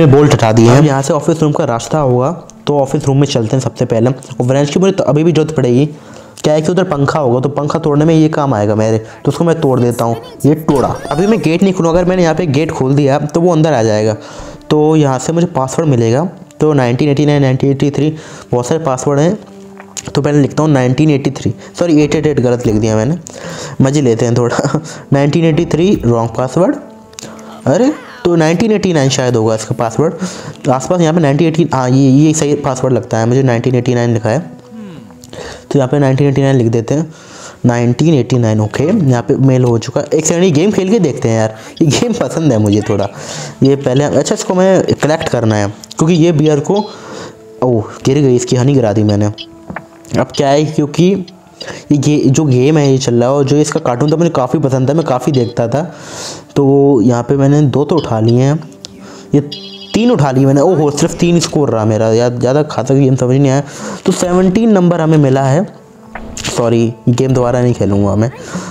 में बोल्ट हटा दिए हैं। यहाँ से ऑफिस रूम का रास्ता होगा तो ऑफिस रूम में चलते हैं सबसे पहले। और ब्रांच की मुझे अभी भी जरूरत पड़ेगी, क्या है कि उधर पंखा होगा तो पंखा तोड़ने में ये काम आएगा मेरे, तो उसको मैं तोड़ देता हूँ। ये तोड़ा, अभी मैं गेट नहीं खोलूँ, अगर मैंने यहाँ पे गेट खोल दिया तो वो अंदर आ जाएगा। तो यहाँ से मुझे पासवर्ड मिलेगा, तो 1989 1983 बहुत सारे पासवर्ड हैं, तो पहले लिखता हूँ 1983, सॉरी 888 गलत लिख दिया मैंने, मजे लेते हैं थोड़ा। 1983 रॉन्ग पासवर्ड, अरे तो 1989 शायद होगा इसका पासवर्ड आसपास। यहाँ पे 1980, हाँ ये सही पासवर्ड लगता है मुझे, 1989 लिखा है तो यहाँ पे 1989 लिख देते हैं। 1989 ओके, यहाँ पे मेल हो चुका। एक सेकंड ये गेम खेल के देखते हैं यार, ये गेम पसंद है मुझे थोड़ा। ये पहले अच्छा इसको मैं कलेक्ट करना है क्योंकि ये बियर को, ओह गिर गई, इसकी हनी गिरा दी मैंने। अब क्या है क्योंकि ये जो गेम है ये चल रहा है और जो इसका कार्टून था मुझे काफ़ी पसंद था, मैं काफ़ी देखता था। तो यहाँ पे मैंने दो तो उठा लिए हैं, ये तीन उठा लिए मैंने। ओहो सिर्फ 3 स्कोर रहा मेरा, याद ज़्यादा खासा गेम समझ नहीं आया। तो 17 नंबर हमें मिला है, सॉरी गेम दोबारा नहीं खेलूँगा मैं।